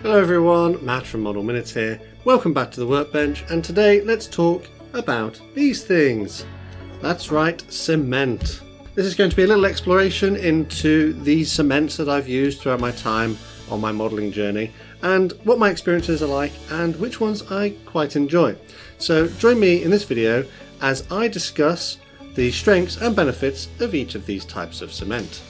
Hello everyone, Matt from Model Minutes here. Welcome back to the workbench, and today let's talk about these things. That's right, cement. This is going to be a little exploration into the cements that I've used throughout my time on my modelling journey and what my experiences are like and which ones I quite enjoy. So join me in this video as I discuss the strengths and benefits of each of these types of cement.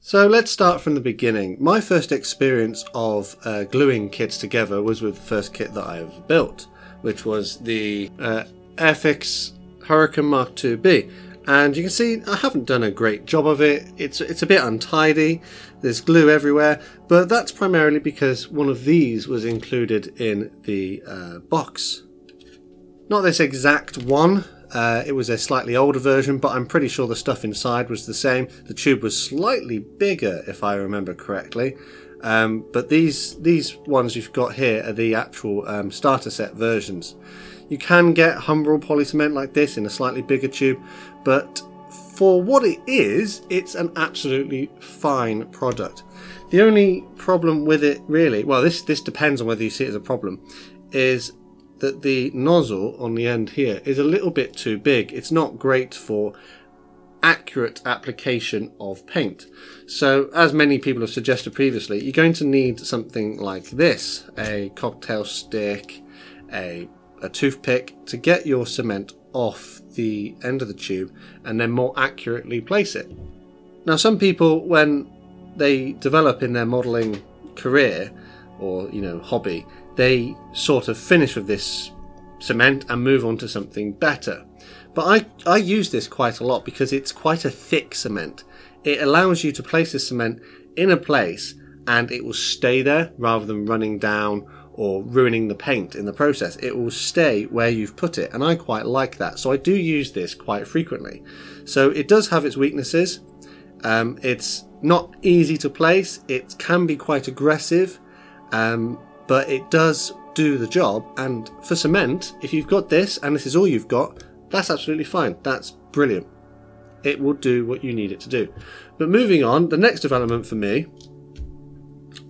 So let's start from the beginning. My first experience of gluing kits together was with the first kit that I ever built, which was the Airfix Hurricane Mark II B. And you can see I haven't done a great job of it. It's a bit untidy, there's glue everywhere, but that's primarily because one of these was included in the box. Not this exact one. It was a slightly older version, but I'm pretty sure the stuff inside was the same. The tube was slightly bigger, if I remember correctly. But these ones you've got here are the actual starter set versions. You can get Humbrol poly cement like this in a slightly bigger tube, but for what it is, it's an absolutely fine product. The only problem with it really, well this depends on whether you see it as a problem, is that the nozzle on the end here is a little bit too big. It's not great for accurate application of paint. So as many people have suggested previously, you're going to need something like this, a cocktail stick, a toothpick, to get your cement off the end of the tube and then more accurately place it. Now some people, when they develop in their modelling career or hobby, they sort of finish with this cement and move on to something better. But I use this quite a lot because it's quite a thick cement. It allows you to place the cement in a place and it will stay there rather than running down or ruining the paint in the process. It will stay where you've put it, and I quite like that. So I do use this quite frequently. So it does have its weaknesses. It's not easy to place. It can be quite aggressive. But it does do the job, and for cement, if you've got this and this is all you've got, that's absolutely fine. That's brilliant. It will do what you need it to do. But moving on, the next development for me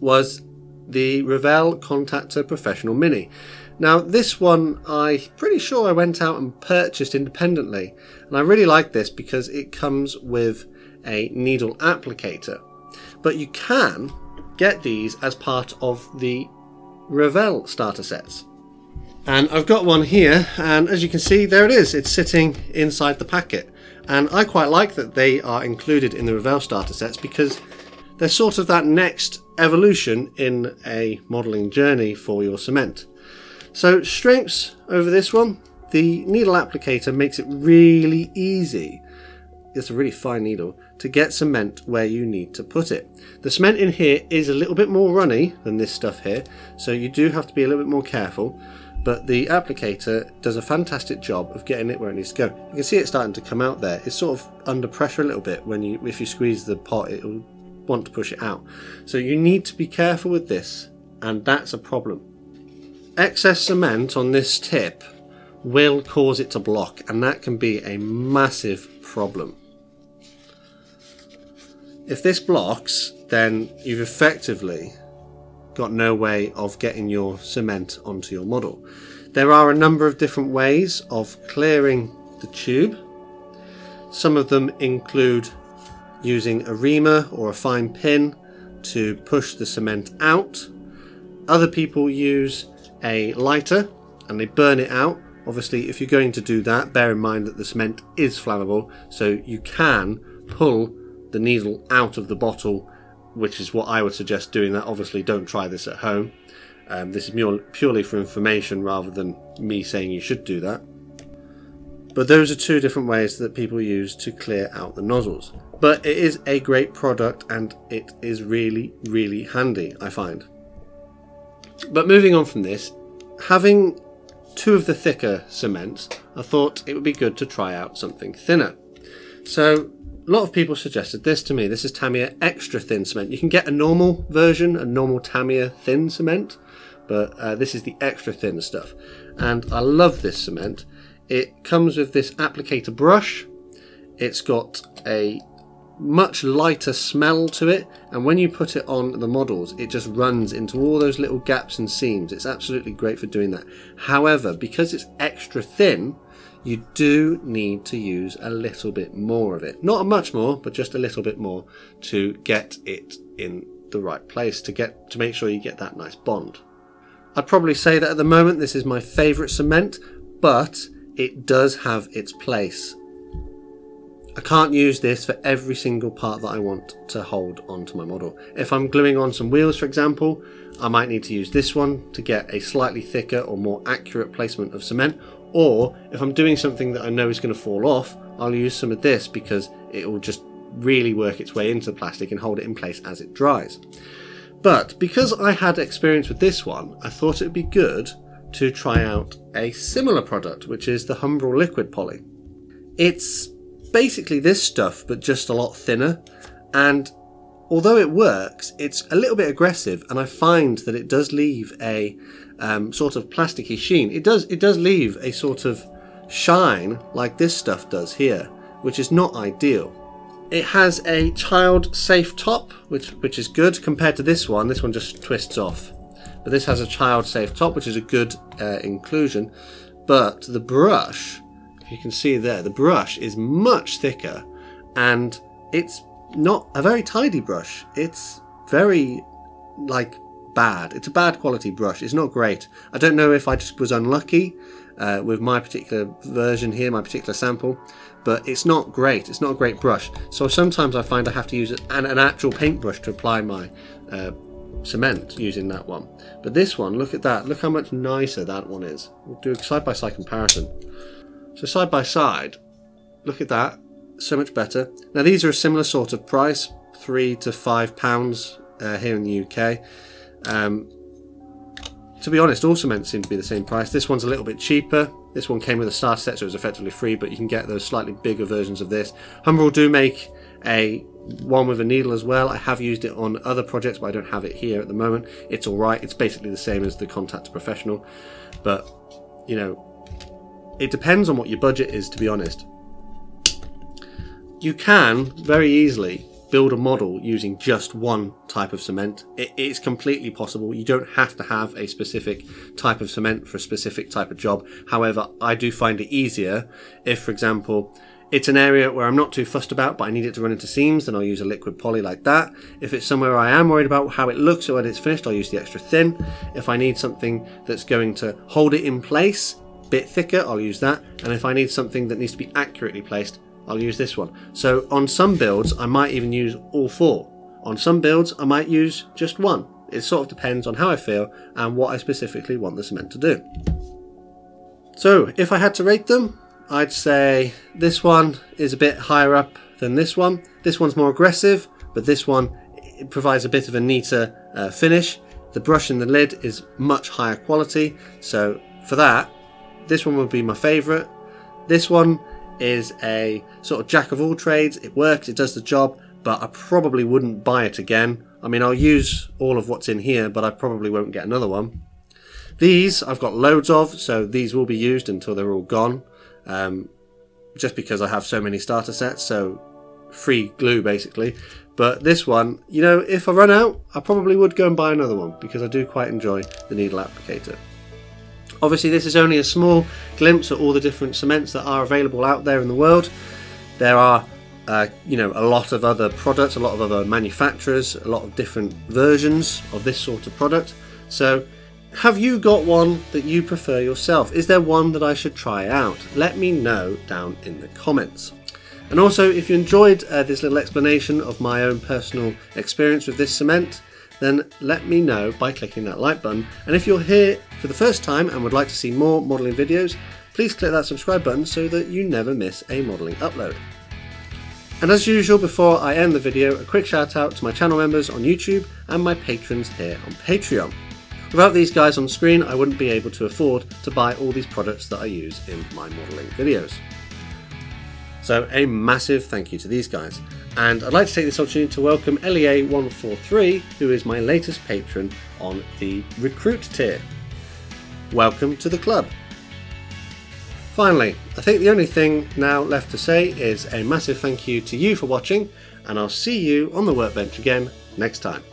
was the Revell Contacta Professional Mini. Now this one I'm pretty sure I went out and purchased independently, and I really like this because it comes with a needle applicator. But you can get these as part of the Revell starter sets, and I've got one here, and as you can see, there it is. It's sitting inside the packet, and I quite like that they are included in the Revell starter sets because they're sort of that next evolution in a modeling journey for your cement. So strengths over this one: the needle applicator makes it really easy, it's a really fine needle, to get cement where you need to put it. The cement in here is a little bit more runny than this stuff here, so you do have to be a little bit more careful, but the applicator does a fantastic job of getting it where it needs to go. You can see it starting to come out there. It's sort of under pressure a little bit. If you squeeze the pot, it will want to push it out. So you need to be careful with this, and that's a problem. Excess cement on this tip will cause it to block, and that can be a massive problem. If this blocks, then you've effectively got no way of getting your cement onto your model. There are a number of different ways of clearing the tube. Some of them include using a reamer or a fine pin to push the cement out. Other people use a lighter and they burn it out. Obviously, if you're going to do that, bear in mind that the cement is flammable, so you can pull the needle out of the bottle, which is what I would suggest doing. That obviously, don't try this at home. This is purely for information rather than me saying you should do that. But those are two different ways that people use to clear out the nozzles. But it is a great product and it is really, really handy, I find. But moving on from this, having two of the thicker cements, I thought it would be good to try out something thinner. So a lot of people suggested this to me. This is Tamiya Extra Thin Cement. You can get a normal version, a normal Tamiya thin cement, but this is the extra thin stuff. And I love this cement. It comes with this applicator brush. It's got a much lighter smell to it, and when you put it on the models it just runs into all those little gaps and seams. It's absolutely great for doing that. However, because it's extra thin, you do need to use a little bit more of it. Not much more, but just a little bit more to get it in the right place, to make sure you get that nice bond. I'd probably say that at the moment this is my favourite cement, but it does have its place. I can't use this for every single part that I want to hold onto my model. If I'm gluing on some wheels, for example, I might need to use this one to get a slightly thicker or more accurate placement of cement. Or if I'm doing something that I know is going to fall off, I'll use some of this because it will just really work its way into the plastic and hold it in place as it dries. But because I had experience with this one, I thought it would be good to try out a similar product, which is the Humbrol Liquid Poly. It's basically this stuff, but just a lot thinner, and although it works, it's a little bit aggressive, and I find that it does leave a sort of plasticky sheen. It does leave a sort of shine like this stuff does here, which is not ideal. It has a child-safe top, which is good compared to this one. This one just twists off. But this has a child-safe top, which is a good inclusion. But the brush, if you can see there, the brush is much thicker, and it's not a very tidy brush. It's very, like, bad. It's a bad quality brush. It's not great. I don't know if I just was unlucky with my particular version here, my particular sample, but it's not great. It's not a great brush. So sometimes I find I have to use an actual paintbrush to apply my cement using that one. But this one, look at that, look how much nicer that one is. We'll do a side-by-side comparison. So side-by-side, look at that, so much better. Now these are a similar sort of price, £3 to £5 here in the UK. To be honest, all cements seem to be the same price. This one's a little bit cheaper. This one came with a starter set, so it was effectively free, but you can get those slightly bigger versions of this. Humbrol do make a one with a needle as well. I have used it on other projects, but I don't have it here at the moment. It's alright. It's basically the same as the Contacta Professional, but you know, it depends on what your budget is, to be honest. You can very easily build a model using just one type of cement. It is completely possible. You don't have to have a specific type of cement for a specific type of job. However, I do find it easier if, for example, it's an area where I'm not too fussed about, but I need it to run into seams, then I'll use a liquid poly like that. If it's somewhere I am worried about how it looks or when it's finished, I'll use the extra thin. If I need something that's going to hold it in place, a bit thicker, I'll use that. And if I need something that needs to be accurately placed, I'll use this one. So on some builds, I might even use all four. On some builds, I might use just one. It sort of depends on how I feel and what I specifically want the cement to do. So if I had to rate them, I'd say this one is a bit higher up than this one. This one's more aggressive, but this one, it provides a bit of a neater finish. The brush in the lid is much higher quality, so for that, this one would be my favourite. This one is a sort of jack of all trades. It works, it does the job, but I probably wouldn't buy it again. I mean, I'll use all of what's in here, but I probably won't get another one. These I've got loads of, so these will be used until they're all gone. Just because I have so many starter sets, so free glue basically. But this one, you know, if I run out, I probably would go and buy another one because I do quite enjoy the needle applicator. Obviously this is only a small glimpse at all the different cements that are available out there in the world. There are you know, a lot of other products, a lot of other manufacturers, a lot of different versions of this sort of product. So have you got one that you prefer yourself? Is there one that I should try out? Let me know down in the comments. And also, if you enjoyed this little explanation of my own personal experience with this cement, then let me know by clicking that like button. And if you're here for the first time and would like to see more modelling videos, please click that subscribe button so that you never miss a modelling upload. And as usual, before I end the video, a quick shout out to my channel members on YouTube and my patrons here on Patreon. Without these guys on screen, I wouldn't be able to afford to buy all these products that I use in my modelling videos. So a massive thank you to these guys. And I'd like to take this opportunity to welcome LEA143, who is my latest patron on the Recruit tier. Welcome to the club. Finally, I think the only thing now left to say is a massive thank you to you for watching, and I'll see you on the workbench again next time.